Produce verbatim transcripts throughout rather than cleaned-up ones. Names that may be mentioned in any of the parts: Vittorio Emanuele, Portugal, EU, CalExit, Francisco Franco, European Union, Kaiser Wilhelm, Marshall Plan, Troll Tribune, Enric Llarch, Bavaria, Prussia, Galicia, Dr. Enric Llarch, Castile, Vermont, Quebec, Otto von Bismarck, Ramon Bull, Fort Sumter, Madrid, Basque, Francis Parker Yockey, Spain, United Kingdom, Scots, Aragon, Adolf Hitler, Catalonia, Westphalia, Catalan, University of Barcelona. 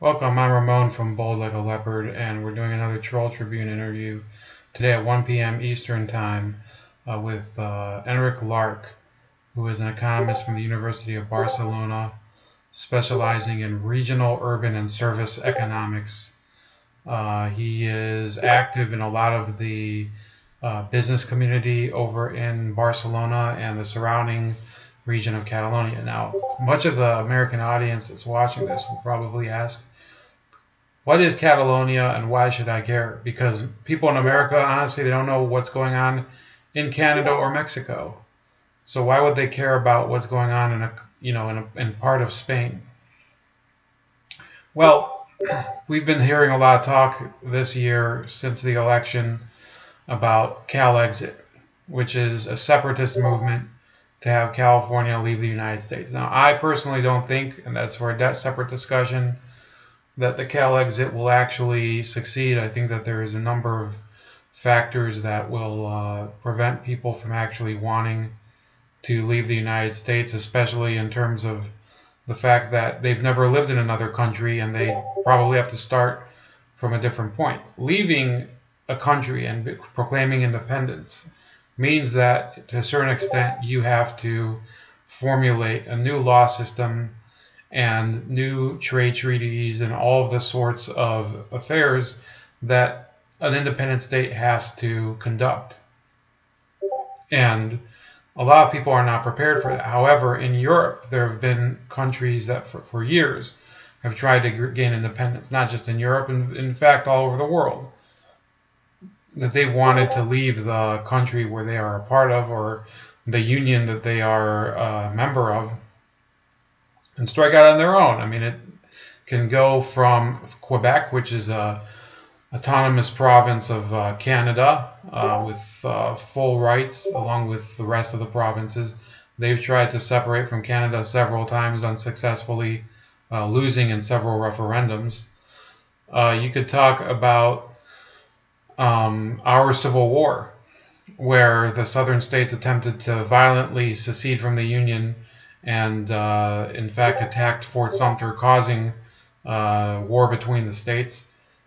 Welcome, I'm Ramon from Bold Like a Leopard, and we're doing another Troll Tribune interview today at one p m Eastern Time uh, with uh, Enric Llarch, who is an economist from the University of Barcelona, specializing in regional, urban, and service economics. Uh, he is active in a lot of the uh, business community over in Barcelona and the surrounding region of Catalonia. Now, much of the American audience that's watching this will probably ask, what is Catalonia and why should I care? Because people in America, honestly, they don't know what's going on in Canada or Mexico. So why would they care about what's going on in a, you know, in, a, in part of Spain? Well, we've been hearing a lot of talk this year since the election about CalExit, which is a separatist movement to have California leave the United States. Now, I personally don't think, and that's for a separate discussion, that the CalExit will actually succeed. I think that there is a number of factors that will uh, prevent people from actually wanting to leave the United States, especially in terms of the fact that they've never lived in another country and they probably have to start from a different point. Leaving a country and proclaiming independence means that, to a certain extent, you have to formulate a new law system and new trade treaties and all of the sorts of affairs that an independent state has to conduct. And a lot of people are not prepared for that. However, in Europe, there have been countries that for, for years have tried to gain independence, not just in Europe, and in fact, all over the world, that they've wanted to leave the country where they are a part of or the union that they are a member of and strike out on their own. I mean, it can go from Quebec, which is an autonomous province of uh, Canada uh, with uh, full rights along with the rest of the provinces. They've tried to separate from Canada several times unsuccessfully, uh, losing in several referendums. Uh, you could talk about Um, our Civil War, where the southern states attempted to violently secede from the Union and, uh, in fact, attacked Fort Sumter, causing uh, war between the states.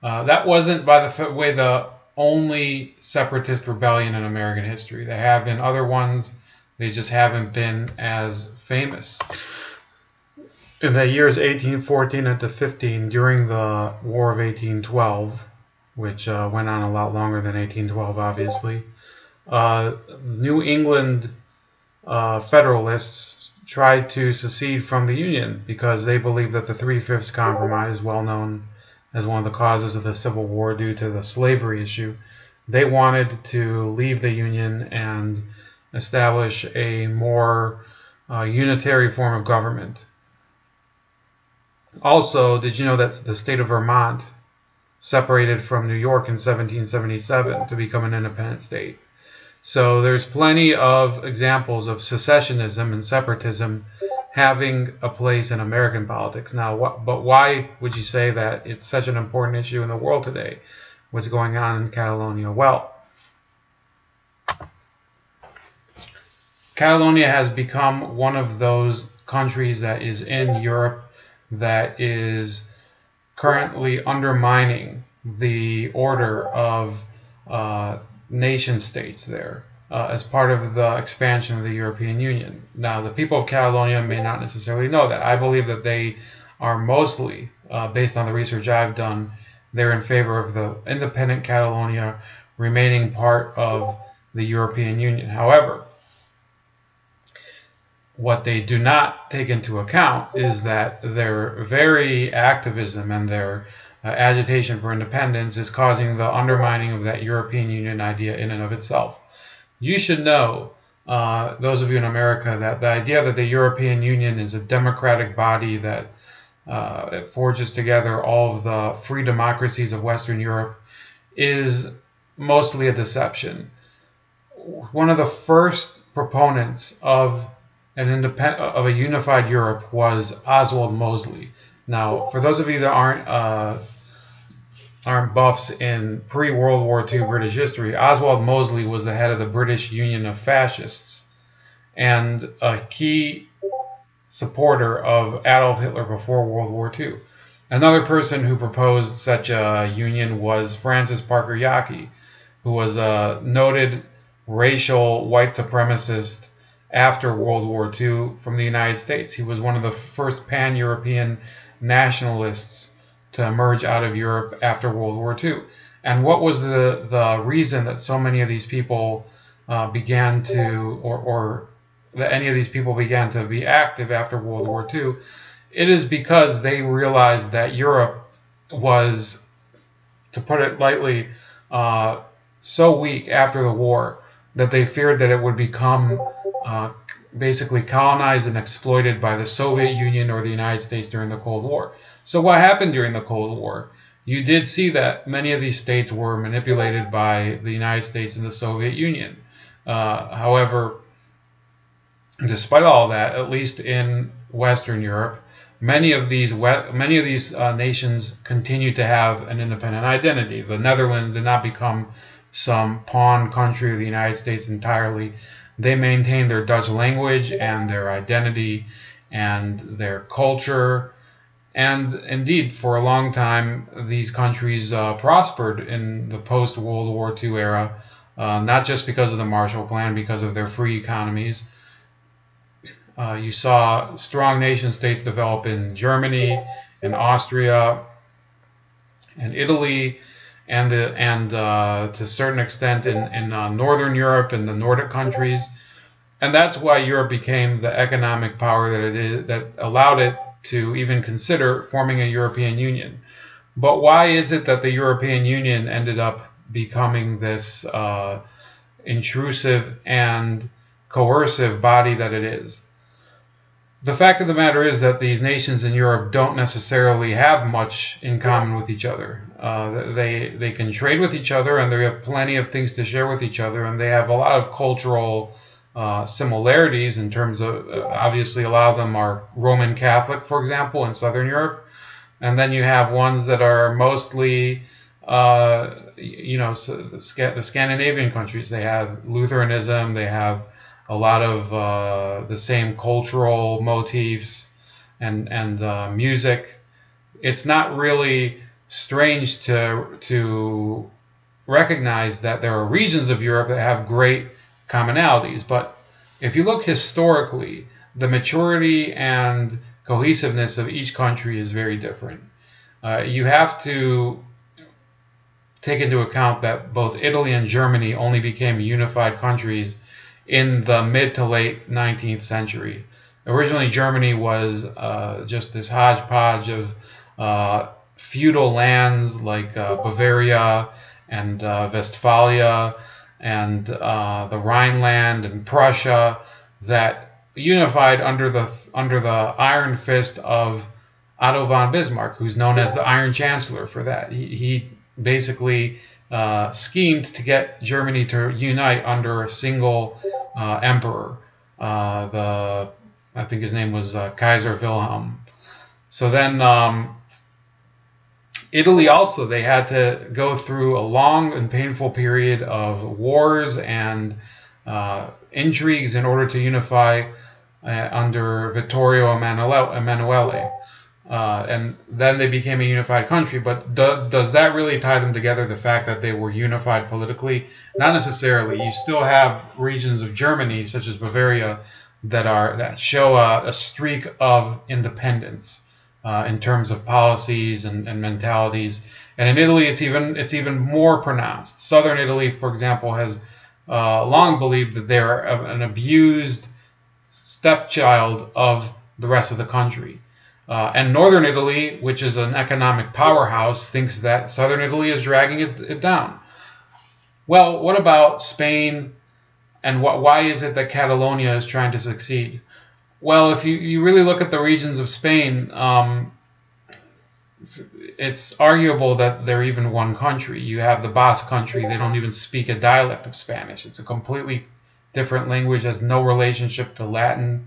Uh, that wasn't, by the way, the only separatist rebellion in American history. There have been other ones. They just haven't been as famous. In the years eighteen fourteen into fifteen, during the War of eighteen twelve, which uh, went on a lot longer than eighteen twelve, obviously. Uh, New England uh, Federalists tried to secede from the Union because they believed that the Three-Fifths Compromise, well known as one of the causes of the Civil War due to the slavery issue, they wanted to leave the Union and establish a more uh, unitary form of government. Also, did you know that the state of Vermont separated from New York in seventeen seventy-seven to become an independent state? So there's plenty of examples of secessionism and separatism having a place in American politics. Now, what, but why would you say that it's such an important issue in the world today? What's going on in Catalonia? Well, Catalonia has become one of those countries that is in Europe that is currently undermining the order of uh, nation states there uh, as part of the expansion of the European Union. Now, the people of Catalonia may not necessarily know that. I believe that they are mostly, uh, based on the research I've done, they're in favor of the independent Catalonia remaining part of the European Union. However, what they do not take into account is that their very activism and their uh, agitation for independence is causing the undermining of that European Union idea in and of itself. You should know, uh, those of you in America, that the idea that the European Union is a democratic body that uh, it forges together all of the free democracies of Western Europe is mostly a deception. One of the first proponents of An independent of a unified Europe was Oswald Mosley. Now, for those of you that aren't uh, aren't buffs in pre-World War Two British history, Oswald Mosley was the head of the British Union of Fascists and a key supporter of Adolf Hitler before World War Two. Another person who proposed such a union was Francis Parker Yockey, who was a noted racial white supremacist after World War Two from the United States. He was one of the first pan-European nationalists to emerge out of Europe after World War Two. And what was the, the reason that so many of these people uh, began to, or, or that any of these people began to be active after World War Two? It is because they realized that Europe was, to put it lightly, uh, so weak after the war that they feared that it would become uh, basically colonized and exploited by the Soviet Union or the United States during the Cold War. So what happened during the Cold War? You did see that many of these states were manipulated by the United States and the Soviet Union. Uh, however, despite all that, at least in Western Europe, many of these many of these uh, nations continued to have an independent identity. The Netherlands did not become some pawn country of the United States entirely. They maintained their Dutch language and their identity and their culture, and indeed for a long time these countries uh, prospered in the post-World War Two era, uh, not just because of the Marshall Plan, because of their free economies. Uh, you saw strong nation states develop in Germany, in Austria, and Italy, and the, and uh, to a certain extent in, in uh, Northern Europe and the Nordic countries. And that's why Europe became the economic power that it is, that allowed it to even consider forming a European Union. But why is it that the European Union ended up becoming this uh, intrusive and coercive body that it is? The fact of the matter is that these nations in Europe don't necessarily have much in common with each other. Uh, they, they can trade with each other, and they have plenty of things to share with each other, and they have a lot of cultural uh, similarities in terms of, uh, obviously a lot of them are Roman Catholic, for example, in Southern Europe. And then you have ones that are mostly, uh, you know, the Scandinavian countries. They have Lutheranism, they have a lot of uh, the same cultural motifs and and uh, music. It's not really strange to to recognize that there are regions of Europe that have great commonalities. But if you look historically, the maturity and cohesiveness of each country is very different. Uh, you have to take into account that both Italy and Germany only became unified countries in the mid to late nineteenth century. Originally, Germany was uh, just this hodgepodge of uh, feudal lands like uh, Bavaria and uh, Westphalia and uh, the Rhineland and Prussia that unified under the under the iron fist of Otto von Bismarck, who's known as the Iron Chancellor for that. He, he basically Uh, schemed to get Germany to unite under a single uh, emperor. Uh, the I think his name was uh, Kaiser Wilhelm. So then um, Italy also, they had to go through a long and painful period of wars and uh, intrigues in order to unify uh, under Vittorio Emanuele. Uh, and then they became a unified country. But do, does that really tie them together, the fact that they were unified politically? Not necessarily. You still have regions of Germany, such as Bavaria, that are that show a, a streak of independence uh, in terms of policies and, and mentalities. And in Italy, it's even it's even more pronounced. Southern Italy, for example, has uh, long believed that they're an abused stepchild of the rest of the country. Uh, and Northern Italy, which is an economic powerhouse, thinks that Southern Italy is dragging it, it down. Well, what about Spain, and what, why is it that Catalonia is trying to succeed? Well, if you, you really look at the regions of Spain, um, it's, it's arguable that they're even one country. You have the Basque country. They don't even speak a dialect of Spanish. It's a completely different language, has no relationship to Latin,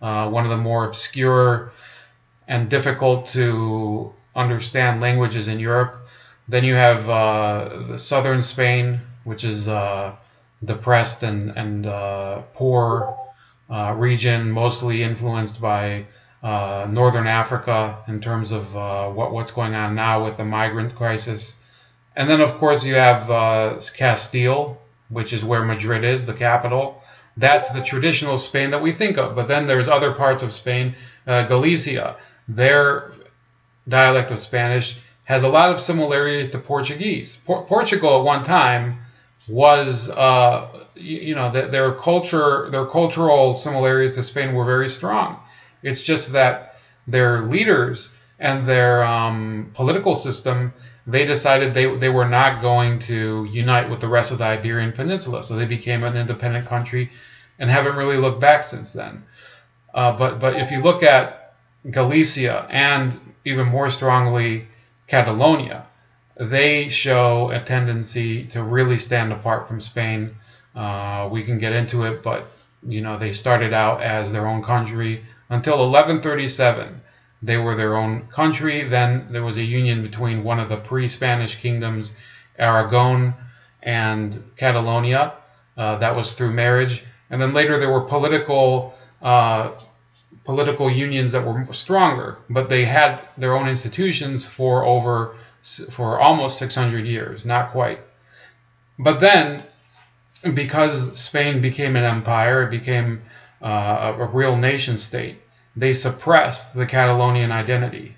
uh, one of the more obscure and difficult to understand languages in Europe. Then you have uh, the southern Spain, which is uh, depressed and, and uh, poor uh, region, mostly influenced by uh, Northern Africa in terms of uh, what, what's going on now with the migrant crisis. And then, of course, you have uh, Castile, which is where Madrid is, the capital. That's the traditional Spain that we think of. But then there's other parts of Spain, uh, Galicia. Their dialect of Spanish has a lot of similarities to Portuguese. Por Portugal at one time was, uh, you, you know, th their culture, their cultural similarities to Spain were very strong. It's just that their leaders and their um, political system, they decided they, they were not going to unite with the rest of the Iberian Peninsula. So they became an independent country and haven't really looked back since then. Uh, but, but if you look at Galicia and even more strongly Catalonia, they show a tendency to really stand apart from Spain. Uh, we can get into it, but you know, they started out as their own country until eleven thirty-seven. They were their own country. Then there was a union between one of the pre-Spanish kingdoms, Aragon, and Catalonia. Uh, that was through marriage. And then later there were political uh, political unions that were stronger, but they had their own institutions for over for almost six hundred years, not quite. But then, because Spain became an empire, it became uh, a real nation state. They suppressed the Catalonian identity.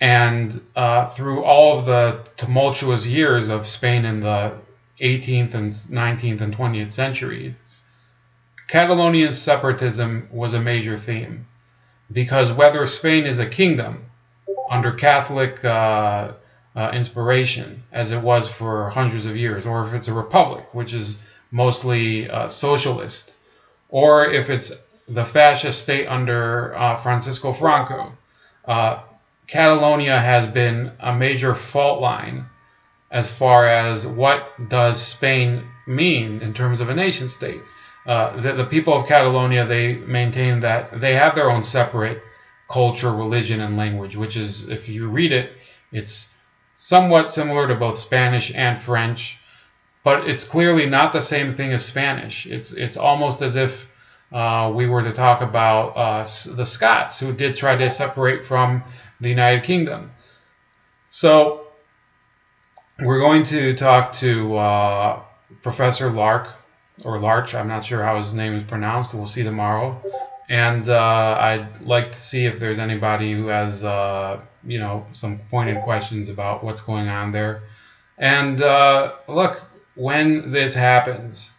And uh, through all of the tumultuous years of Spain in the eighteenth and nineteenth and twentieth centuries, Catalonian separatism was a major theme. Because whether Spain is a kingdom under Catholic uh, uh, inspiration, as it was for hundreds of years, or if it's a republic, which is mostly uh, socialist, or if it's the fascist state under uh, Francisco Franco, uh, Catalonia has been a major fault line as far as what does Spain mean in terms of a nation state. Uh, the, the people of Catalonia, they maintain that they have their own separate culture, religion, and language, which is, if you read it, it's somewhat similar to both Spanish and French, but it's clearly not the same thing as Spanish. It's, it's almost as if Uh, we were to talk about uh, the Scots, who did try to separate from the United Kingdom. So we're going to talk to uh, Professor Llarch, or Llarch, I'm not sure how his name is pronounced. We'll see tomorrow. And uh, I'd like to see if there's anybody who has, uh, you know, some pointed questions about what's going on there. And uh, look, when this happens,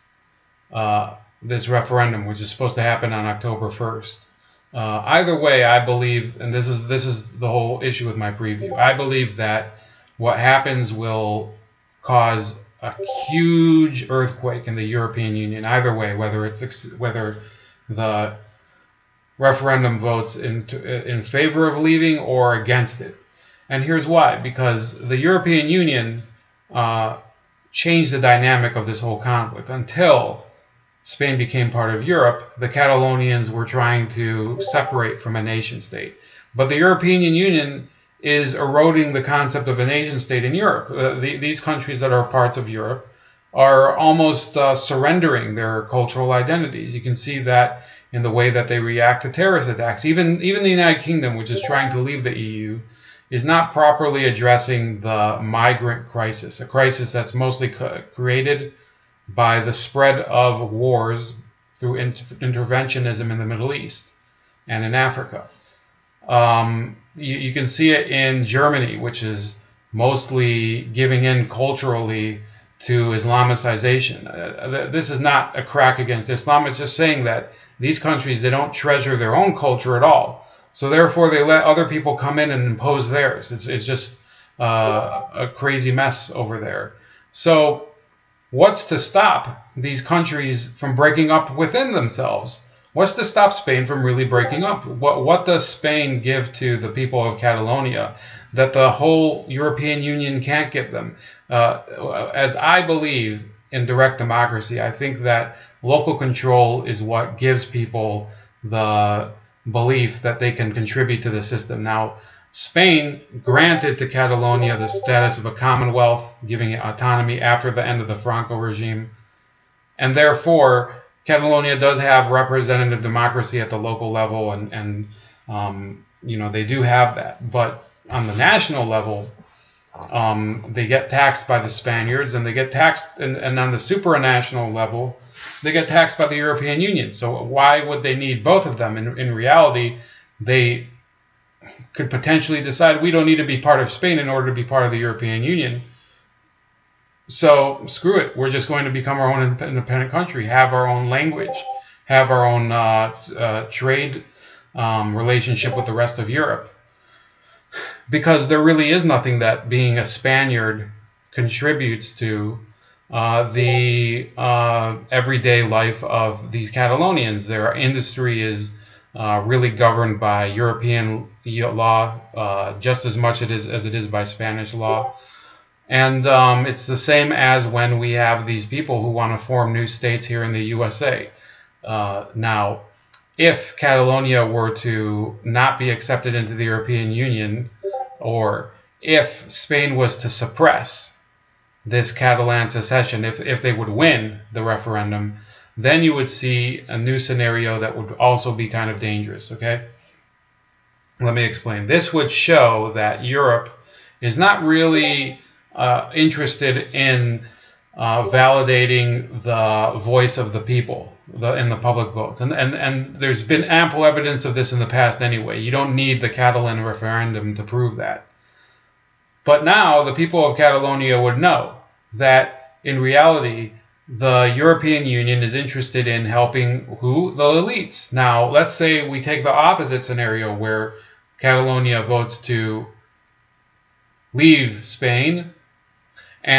uh, this referendum, which is supposed to happen on October first. Uh, either way, I believe, and this is this is the whole issue with my preview, I believe that what happens will cause a huge earthquake in the European Union. Either way, whether it's whether the referendum votes in in favor of leaving or against it. And here's why: because the European Union uh, changed the dynamic of this whole conflict. Until Spain became part of Europe, the Catalonians were trying to separate from a nation state. But the European Union is eroding the concept of a nation state in Europe. Uh, the, these countries that are parts of Europe are almost uh, surrendering their cultural identities. You can see that in the way that they react to terrorist attacks. Even, even the United Kingdom, which is trying to leave the E U, is not properly addressing the migrant crisis, a crisis that's mostly created by the spread of wars through inter interventionism in the Middle East and in Africa. Um, you, you can see it in Germany, which is mostly giving in culturally to Islamicization. Uh, th this is not a crack against Islam. It's just saying that these countries, they don't treasure their own culture at all. So therefore, they let other people come in and impose theirs. It's, it's just uh, a crazy mess over there. So what's to stop these countries from breaking up within themselves? What's to stop Spain from really breaking up? What, what does Spain give to the people of Catalonia that the whole European Union can't give them? Uh, as I believe in direct democracy, I think that local control is what gives people the belief that they can contribute to the system. Now, Spain granted to Catalonia the status of a commonwealth, giving it autonomy after the end of the Franco regime. And therefore, Catalonia does have representative democracy at the local level and, and Um, you know, they do have that. But on the national level, um, they get taxed by the Spaniards, and they get taxed, and, and on the supranational level, they get taxed by the European Union. So why would they need both of them? In, in reality, they could potentially decide we don't need to be part of Spain in order to be part of the European Union. So screw it. We're just going to become our own independent country, have our own language, have our own uh, uh, trade um, relationship with the rest of Europe. Because there really is nothing that being a Spaniard contributes to uh, the uh, everyday life of these Catalonians. Their industry is uh, really governed by European law uh, just as much it is, as it is by Spanish law. And um, it's the same as when we have these people who want to form new states here in the U S A. Uh, now, if Catalonia were to not be accepted into the European Union, or if Spain was to suppress this Catalan secession, if, if they would win the referendum, then you would see a new scenario that would also be kind of dangerous, okay? Let me explain. This would show that Europe is not really Uh, interested in uh, validating the voice of the people the, in the public vote. And, and, and there's been ample evidence of this in the past anyway. You don't need the Catalan referendum to prove that. But now the people of Catalonia would know that in reality the European Union is interested in helping who? The elites. Now let's say we take the opposite scenario where Catalonia votes to leave Spain,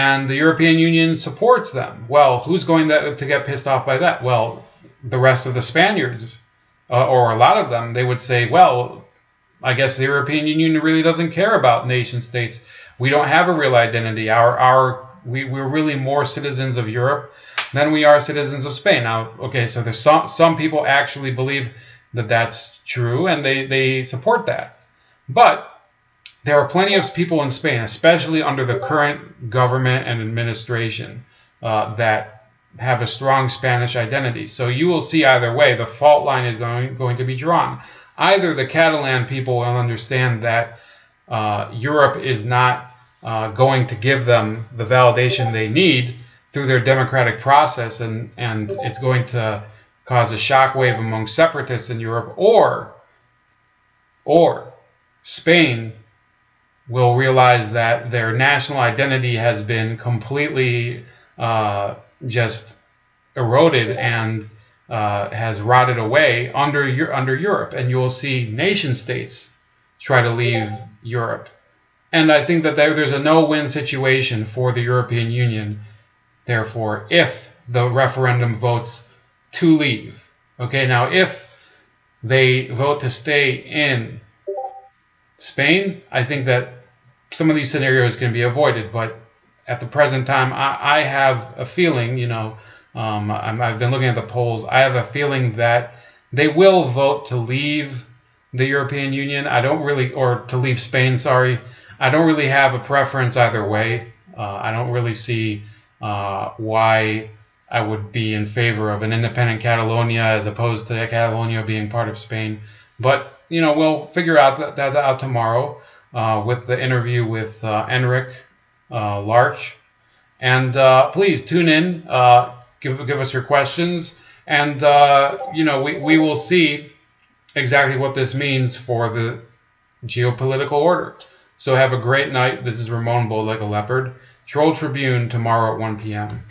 and the European Union supports them. Well, who's going to get pissed off by that? Well, the rest of the Spaniards, uh, or a lot of them, they would say, well, I guess the European Union really doesn't care about nation states. We don't have a real identity. Our, our, we, we're really more citizens of Europe than we are citizens of Spain. Now, okay, so there's some, some people actually believe that that's true, and they, they support that. But there are plenty of people in Spain, especially under the current government and administration, uh, that have a strong Spanish identity. So you will see either way, the fault line is going, going to be drawn. Either the Catalan people will understand that uh, Europe is not uh, going to give them the validation they need through their democratic process, and, and it's going to cause a shockwave among separatists in Europe, or, or Spain will realize that their national identity has been completely uh, just eroded and uh, has rotted away under, under Europe. And you will see nation states try to leave Europe. And I think that there, there's a no-win situation for the European Union, therefore, if the referendum votes to leave. Okay, now if they vote to stay in Spain, I think that some of these scenarios can be avoided, but at the present time, I, I have a feeling, you know, um, I'm, I've been looking at the polls, I have a feeling that they will vote to leave the European Union. I don't really, or to leave Spain, sorry. I don't really have a preference either way. Uh, I don't really see uh, why I would be in favor of an independent Catalonia as opposed to Catalonia being part of Spain. But, you know, we'll figure out that, that out tomorrow uh, with the interview with uh, Enric uh, Llarch. And uh, please tune in, uh, give, give us your questions, and, uh, you know, we, we will see exactly what this means for the geopolitical order. So have a great night. This is Ramon Bull, like a leopard. Troll Tribune tomorrow at one p m